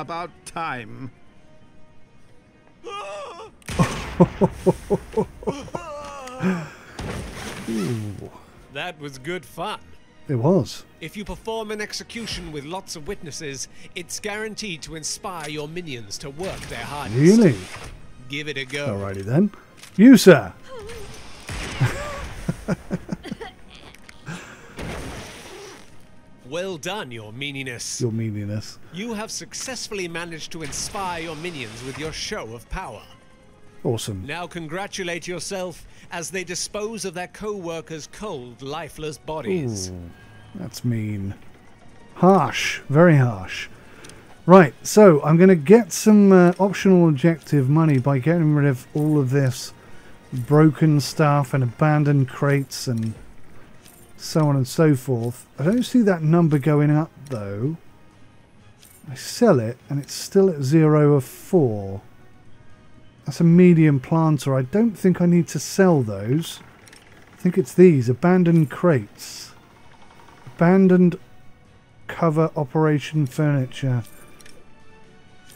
About time. That was good fun. It was. If you perform an execution with lots of witnesses, it's guaranteed to inspire your minions to work their hardest. Really? Give it a go. Alrighty then. You, sir. Well done, your meaniness. Your meaniness. You have successfully managed to inspire your minions with your show of power. Awesome. Now congratulate yourself as they dispose of their co-workers' cold, lifeless bodies. Ooh, that's mean. Harsh. Very harsh. Right, so I'm going to get some optional objective money by getting rid of all of this broken stuff and abandoned crates and so on and so forth. I don't see that number going up, though. I sell it, and it's still at 0 of 4. That's a medium planter. I don't think I need to sell those. I think it's these. Abandoned crates. Abandoned cover operation furniture.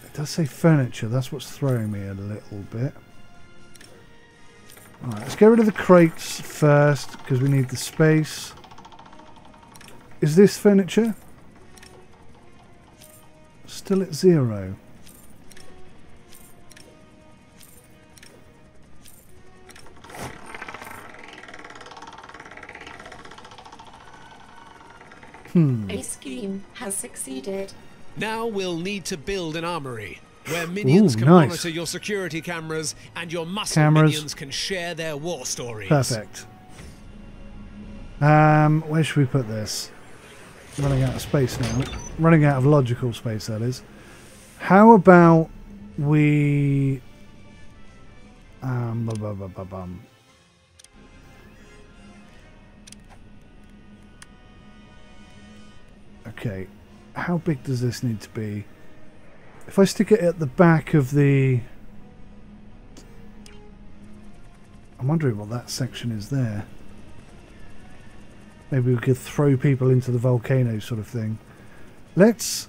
It does say furniture. That's what's throwing me a little bit. Alright, let's get rid of the crates first, because we need the space. Is this furniture? Still at 0. A scheme has succeeded. Now we'll need to build an armory where minions can monitor your security cameras and your muscle minions can share their war stories. Perfect. Where should we put this? Running out of space now. Running out of logical space, that is. How about we... Okay, how big does this need to be? If I stick it at the back of the... I'm wondering what that section is there. Maybe we could throw people into the volcano sort of thing. Let's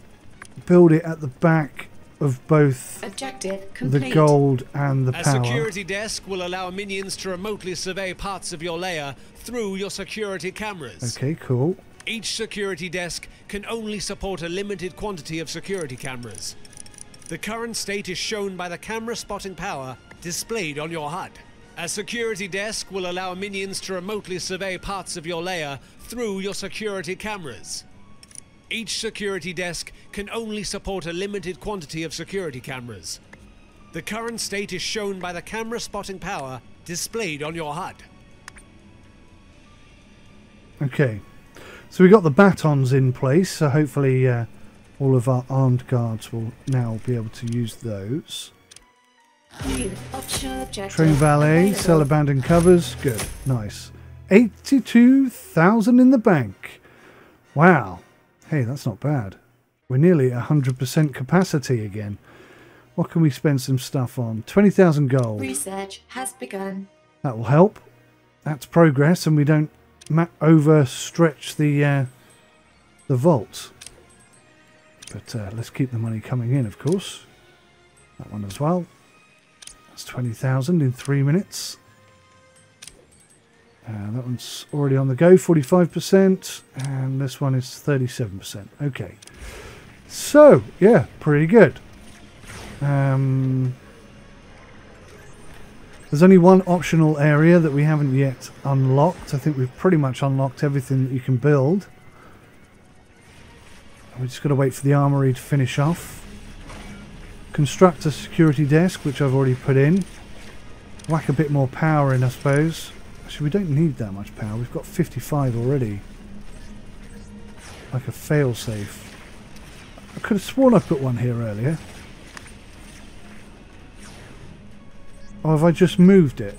build it at the back of both the gold and the power. A security desk will allow minions to remotely survey parts of your lair through your security cameras. Okay, cool. Each security desk can only support a limited quantity of security cameras. The current state is shown by the camera spotting power displayed on your HUD. A security desk will allow minions to remotely survey parts of your lair through your security cameras. Each security desk can only support a limited quantity of security cameras. The current state is shown by the camera spotting power displayed on your HUD. Okay. So we got the batons in place, so hopefully all of our armed guards will now be able to use those. Train valet, sell abandoned covers. Good, nice. 82,000 in the bank. Wow. Hey, that's not bad. We're nearly at 100% capacity again. What can we spend some stuff on? 20,000 gold. Research has begun. That will help. That's progress, and we don't overstretch the vault, but let's keep the money coming in, of course. That one as well. That's 20,000 in 3 minutes. That one's already on the go, 45%, and this one is 37%. Okay, so yeah, pretty good. There's only one optional area that we haven't yet unlocked. I think we've pretty much unlocked everything that you can build. We've just got to wait for the armory to finish off. Construct a security desk, which I've already put in. Whack a bit more power in, I suppose. Actually, we don't need that much power. We've got 55 already. Like a failsafe. I could have sworn I put one here earlier. Or have I just moved it?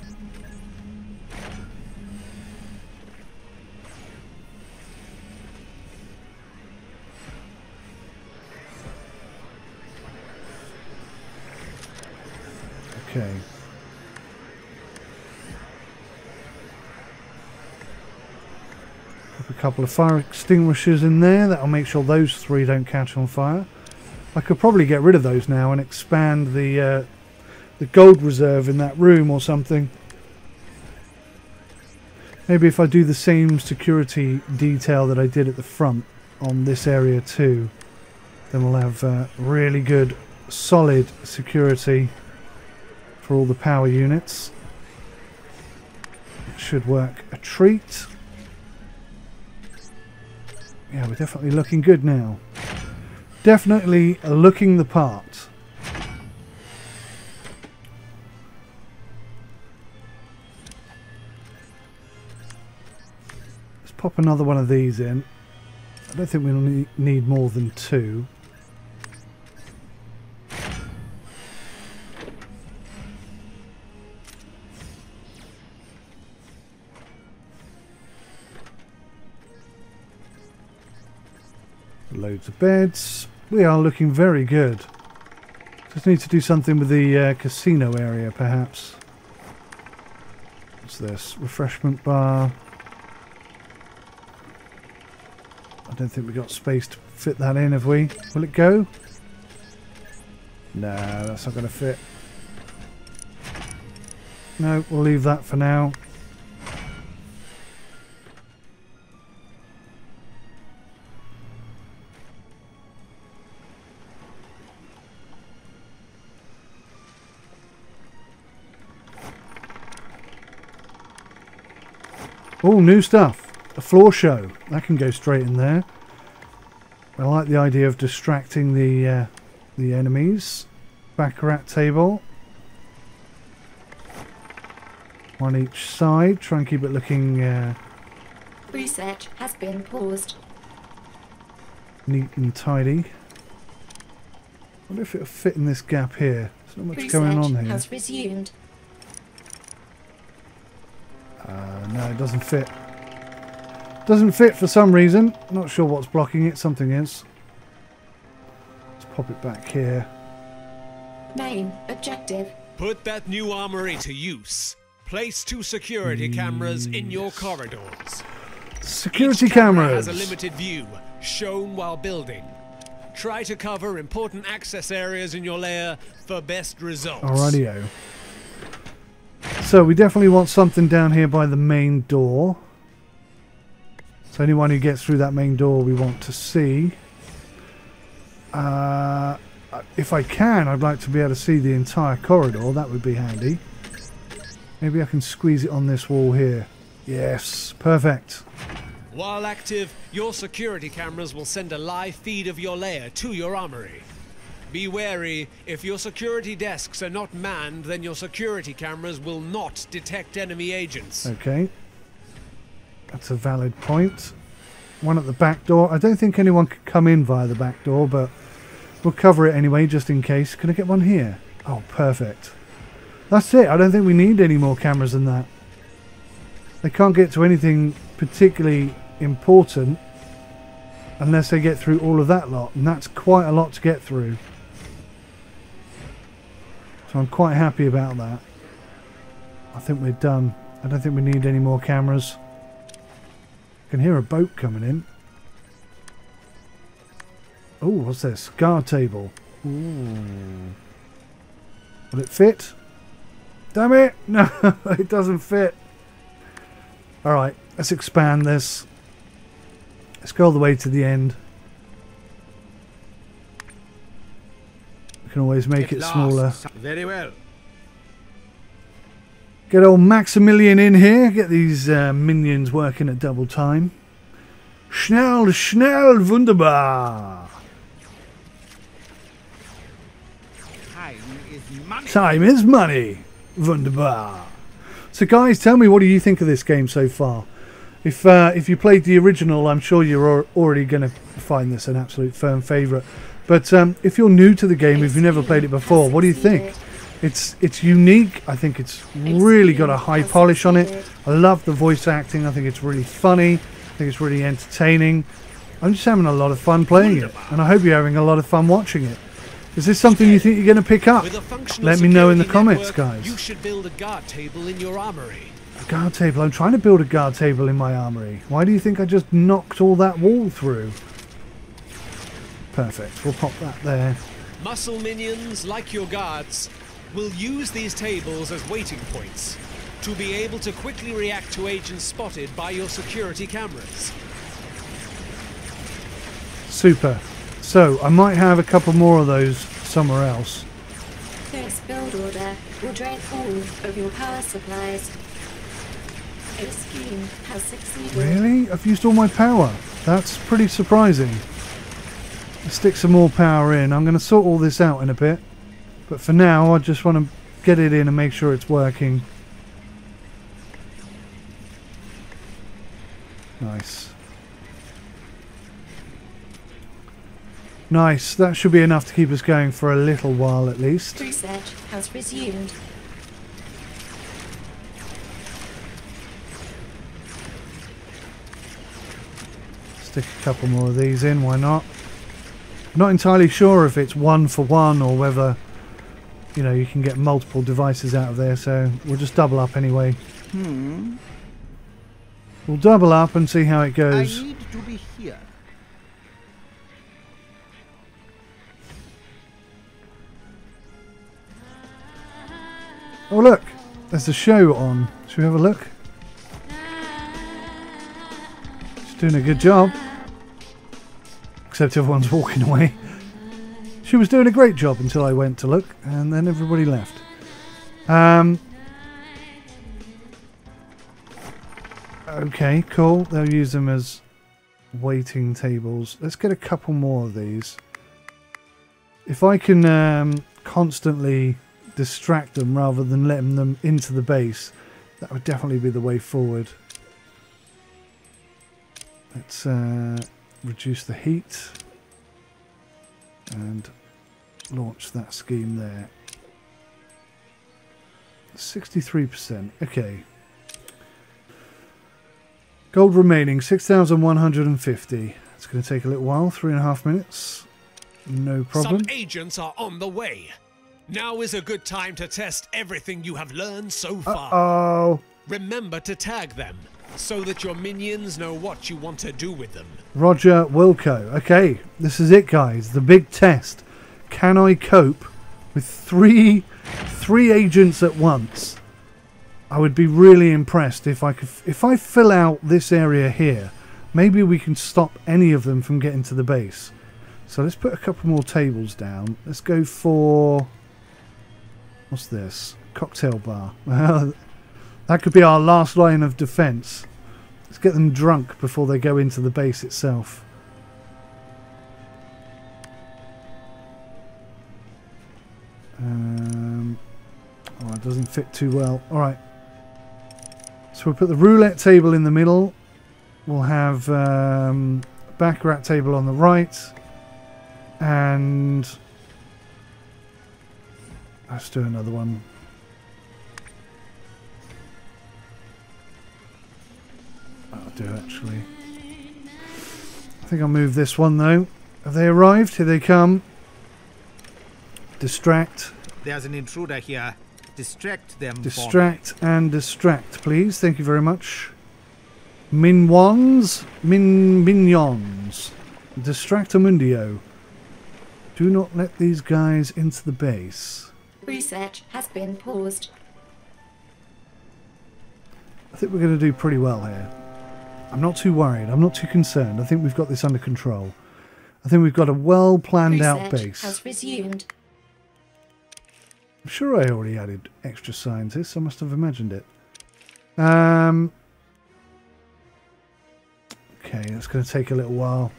Okay. Put a couple of fire extinguishers in there. That'll make sure those three don't catch on fire. I could probably get rid of those now and expand the gold reserve in that room or something. Maybe if I do the same security detail that I did at the front on this area too, then we'll have really good solid security for all the power units. It should work a treat. Yeah, we're definitely looking good now. Definitely looking the part. Let's pop another one of these in. I don't think we'll need more than two. Loads of beds. We are looking very good. Just need to do something with the casino area, perhaps. What's this? Refreshment bar. I don't think we've got space to fit that in, have we? Will it go? No, that's not going to fit. No, we'll leave that for now. Oh, new stuff. A floor show. That can go straight in there. I like the idea of distracting the enemies. Baccarat table. One each side. Try and keep it looking... Research has been paused. Neat and tidy. I wonder if it'll fit in this gap here. There's not much Research going on here. Has resumed. No, it doesn't fit. Doesn't fit for some reason. Not sure what's blocking it. Something is. Let's pop it back here. Main objective. Put that new armory to use. Place two security cameras in your corridors. Security cameras. Each camera has a limited view, shown while building. Try to cover important access areas in your lair for best results. Alrighty-o. So we definitely want something down here by the main door. So anyone who gets through that main door we want to see. If I can, I'd like to be able to see the entire corridor. That would be handy. Maybe I can squeeze it on this wall here. Yes, perfect. While active, your security cameras will send a live feed of your lair to your armory. Be wary, if your security desks are not manned, then your security cameras will not detect enemy agents. Okay. That's a valid point. One at the back door. I don't think anyone could come in via the back door, but we'll cover it anyway, just in case. Can I get one here? Oh, perfect. That's it. I don't think we need any more cameras than that. They can't get to anything particularly important unless they get through all of that lot, and that's quite a lot to get through. So I'm quite happy about that. I think we're done. I don't think we need any more cameras. I can hear a boat coming in. Oh, what's this? Guard table. Ooh. Will it fit? Damn it! No, it doesn't fit. Alright, let's expand this. Let's go all the way to the end. We can always make it smaller. Very well. Get old Maximilian in here. Get these minions working at double time. Schnell, schnell, wunderbar. Time is money. Wunderbar. So guys, tell me, what do you think of this game so far? If you played the original, I'm sure you're already going to find this an absolute firm favourite. But if you're new to the game, if you've never played it before, what do you think? It's unique. I think it's really got a high polish on it. I love the voice acting. I think it's really funny. I think it's really entertaining. I'm just having a lot of fun playing it, and I hope you're having a lot of fun watching it. Is this something you think you're going to pick up? Let me know in the comments, guys. You should build a guard table in your armory. A guard table? I'm trying to build a guard table in my armory. Why do you think I just knocked all that wall through? Perfect. We'll pop that there. Muscle minions, like your guards, will use these tables as waiting points to be able to quickly react to agents spotted by your security cameras. Super. So, I might have a couple more of those somewhere else. This build order will drain all of your power supplies. This scheme has succeeded. Really? I've used all my power. That's pretty surprising. Let's stick some more power in. I'm going to sort all this out in a bit. But for now, I just want to get it in and make sure it's working. Nice. Nice. That should be enough to keep us going for a little while at least. Research has resumed. Stick a couple more of these in. Why not? I'm not entirely sure if it's one for one or whether, you know, you can get multiple devices out of there. So we'll just double up anyway. We'll double up and see how it goes. I need to be here. Oh look, there's a show on. Should we have a look? She's doing a good job. Except everyone's walking away. She was doing a great job until I went to look, and then everybody left. Okay, cool. They'll use them as waiting tables. Let's get a couple more of these. If I can constantly distract them rather than letting them into the base, that would definitely be the way forward. Let's reduce the heat and launch that scheme there. 63%. Okay. Gold remaining, 6,150. It's going to take a little while, 3.5 minutes. No problem. Some agents are on the way. Now is a good time to test everything you have learned so far. Remember to tag them so that your minions know what you want to do with them. Roger Wilco. Okay, this is it, guys. The big test. Can I cope with three agents at once? I would be really impressed if I could. If I fill out this area here, maybe we can stop any of them from getting to the base. So let's put a couple more tables down. Let's go for, what's this? Cocktail bar. That could be our last line of defense. Let's get them drunk before they go into the base itself. Oh, it doesn't fit too well. All right. So we'll put the roulette table in the middle. We'll have baccarat table on the right. And let's do another one. That'll do, actually. I think I'll move this one, though. Have they arrived? Here they come. Distract. There's an intruder here. Distract them. Distract and distract, please. Thank you very much. Minwans. Minions. Distractamundio. Do not let these guys into the base. Research has been paused. I think we're going to do pretty well here. I'm not too worried. I'm not too concerned. I think we've got this under control. I think we've got a well-planned out base. Research has resumed. I'm sure I already added extra scientists. I must have imagined it. Okay, that's going to take a little while.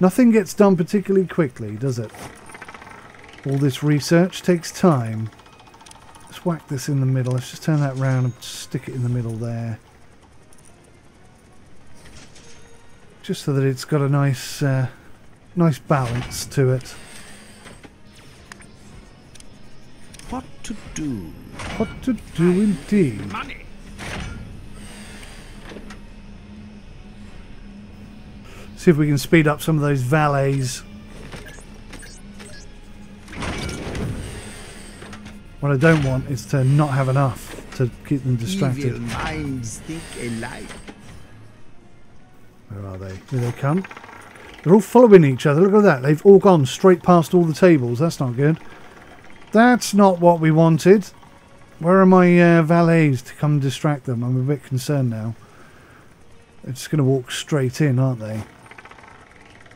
Nothing gets done particularly quickly, does it? All this research takes time. Let's whack this in the middle. Let's just turn that round and stick it in the middle there. Just so that it's got a nice, nice balance to it. What to do? What to do indeed. Money. See if we can speed up some of those valets. What I don't want is to not have enough to keep them distracted. Evil minds think alike. Where are they? Here they come. They're all following each other. Look at that. They've all gone straight past all the tables. That's not good. That's not what we wanted. Where are my valets to come distract them? I'm a bit concerned now. They're just going to walk straight in, aren't they?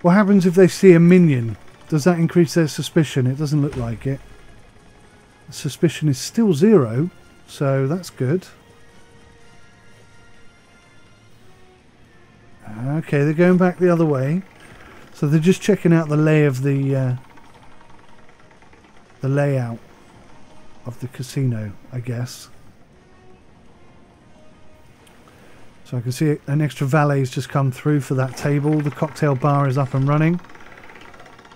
What happens if they see a minion? Does that increase their suspicion? It doesn't look like it. Suspicion is still 0, so that's good. Okay, they're going back the other way, so they're just checking out the lay of the layout of the casino, I guess. So I can see an extra valet's just come through for that table. The cocktail bar is up and running.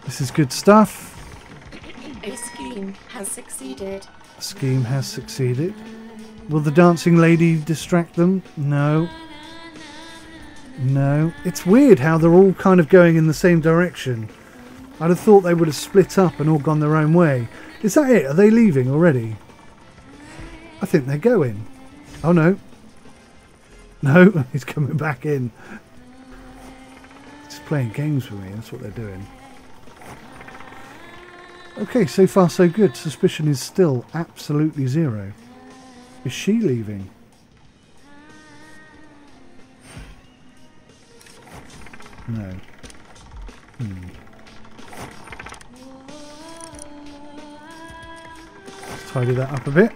This is good stuff. A scheme has succeeded. A scheme has succeeded. Will the dancing lady distract them? No. No. It's weird how they're all kind of going in the same direction. I'd have thought they would have split up and all gone their own way. Is that it? Are they leaving already? I think they're going. Oh no. No, he's coming back in. He's playing games with me. That's what they're doing. Okay, so far so good. Suspicion is still absolutely 0. Is she leaving? No. Let's tidy that up a bit.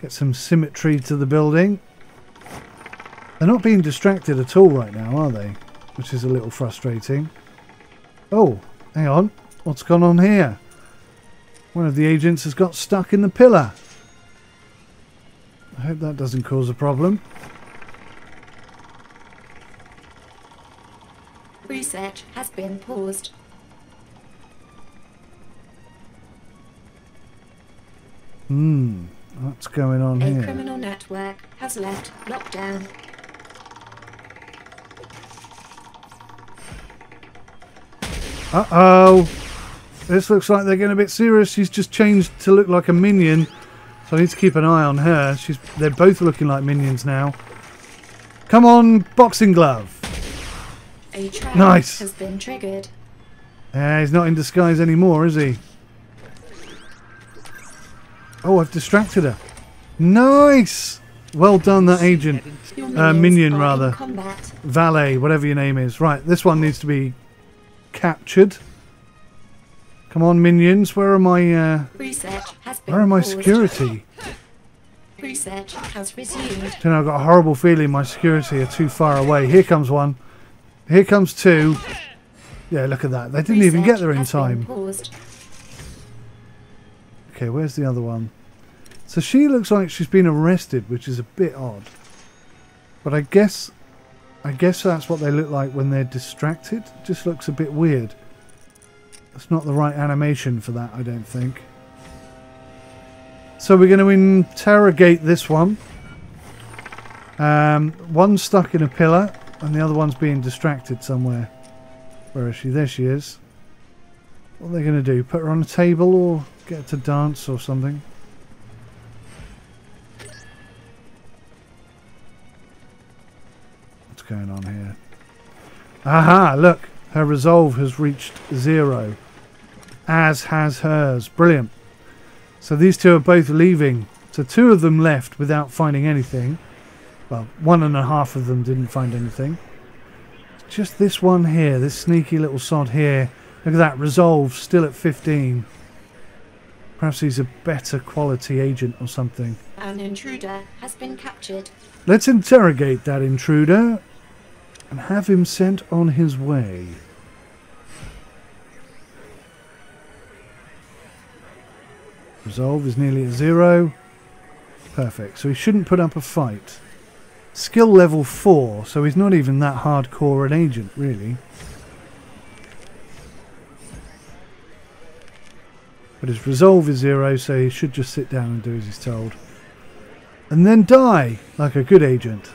Get some symmetry to the building. They're not being distracted at all right now, are they? Which is a little frustrating. Oh, hang on. What's gone on here? One of the agents has got stuck in the pillar. I hope that doesn't cause a problem. Research has been paused. What's going on here? A criminal network has left lockdown. Uh-oh. This looks like they're getting a bit serious. She's just changed to look like a minion. So I need to keep an eye on her. They're both looking like minions now. Come on, boxing glove. A trap nice. Has been triggered. He's not in disguise anymore, is he? Oh, I've distracted her. Nice. Well done, that agent. Minion, rather. Valet, whatever your name is. Right, this one needs to be captured. Come on, minions. Where are my security? Research has resumed. You know, I've got a horrible feeling my security are too far away. Here comes one. Here comes two. Yeah, look at that. They didn't even get there in time. Okay, where's the other one? So she looks like she's been arrested, which is a bit odd. But I guess that's what they look like when they're distracted. Just looks a bit weird. That's not the right animation for that, I don't think. So we're going to interrogate this one. One's stuck in a pillar and the other one's being distracted somewhere. Where is she? There she is. What are they going to do? Put her on a table or get her to dance or something? Going on here. Aha, look, her resolve has reached 0, as has hers. Brilliant. So these two are both leaving. So 2 of them left without finding anything. Well, 1.5 of them didn't find anything. Just this one here, this sneaky little sod here. Look at that, resolve still at 15. Perhaps he's a better quality agent or something. An intruder has been captured. Let's interrogate that intruder and have him sent on his way. Resolve is nearly at 0. Perfect. So he shouldn't put up a fight. Skill level 4, so he's not even that hardcore an agent, really. But his resolve is 0, so he should just sit down and do as he's told. And then die, like a good agent.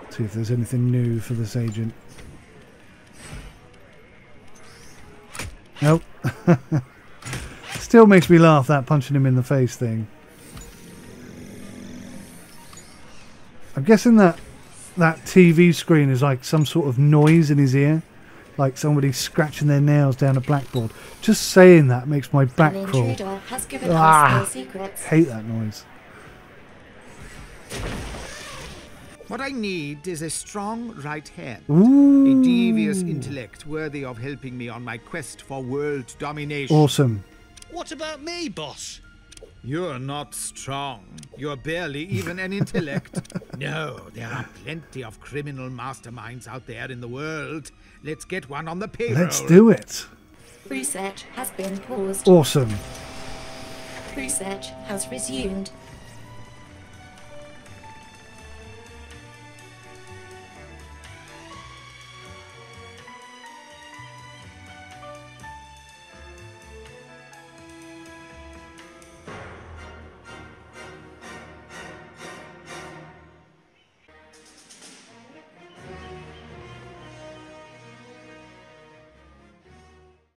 Let's see if there's anything new for this agent. Nope. Still makes me laugh, that punching him in the face thing. I'm guessing that TV screen is like some sort of noise in his ear, like somebody scratching their nails down a blackboard. Just saying that makes my back crawl. Hate that noise. What I need is a strong right hand. Ooh. A devious intellect worthy of helping me on my quest for world domination. Awesome. What about me, boss? You're not strong. You're barely even an intellect. No, there are plenty of criminal masterminds out there in the world. Let's get one on the payroll. Let's do it. Research has been paused. Awesome. Research has resumed.